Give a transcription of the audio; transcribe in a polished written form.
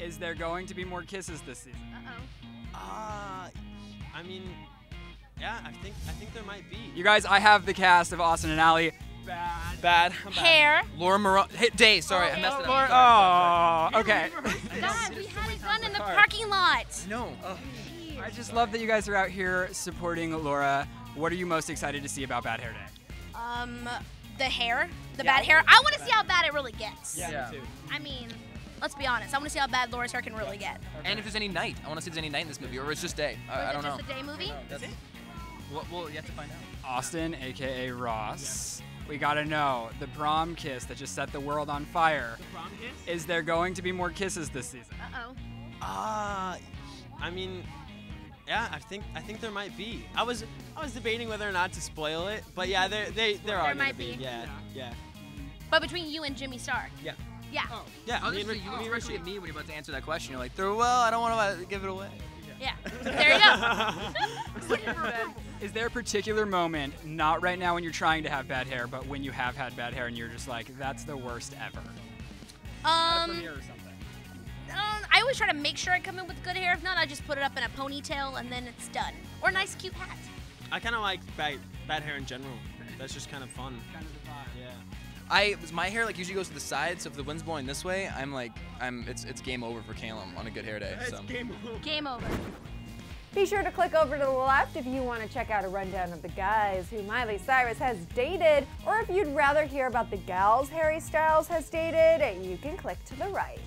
Is there going to be more kisses this season? I mean, yeah, I think there might be. You guys, I have the cast of Austin and Ally. Bad Hair. Laura Marano. Day, sorry, I messed it up. Laura, oh, okay. God, we had it done in the parking lot. No. I just love that you guys are out here supporting Laura. What are you most excited to see about Bad Hair Day? The hair, bad hair. I want to see how bad it really gets. Yeah, me too. I mean, let's be honest. I want to see how bad Laura Stark can really get. Okay. And if there's any night. I want to see if there's any night in this movie, or it's just day. I don't know. Is it just a day movie? That's it. Well, you have to find out. Austin, a.k.a. Ross. Yeah. We gotta know, the prom kiss that just set the world on fire. The prom kiss? Is there going to be more kisses this season? I mean, yeah, I think there might be. I was debating whether or not to spoil it, but yeah, there might be. Yeah. But between you and Jimmy Stark. Yeah. Oh. Yeah, I mean, you were looking at me when you're about to answer that question. You're like, well, I don't want to give it away. Yeah. There you go. Is there a particular moment, not right now when you're trying to have bad hair, but when you have had bad hair and you're just like, that's the worst ever? At a premiere or something. I always try to make sure I come in with good hair. If not, I just put it up in a ponytail and then it's done. Or a nice, cute hat. I kind of like bad hair in general. That's just kind of fun. Kind of the vibe. Yeah. My hair usually goes to the side, so if the wind's blowing this way, it's game over for Calum on a good hair day. It's game over. Game over. Be sure to click over to the left if you want to check out a rundown of the guys who Miley Cyrus has dated, or if you'd rather hear about the gals Harry Styles has dated, you can click to the right.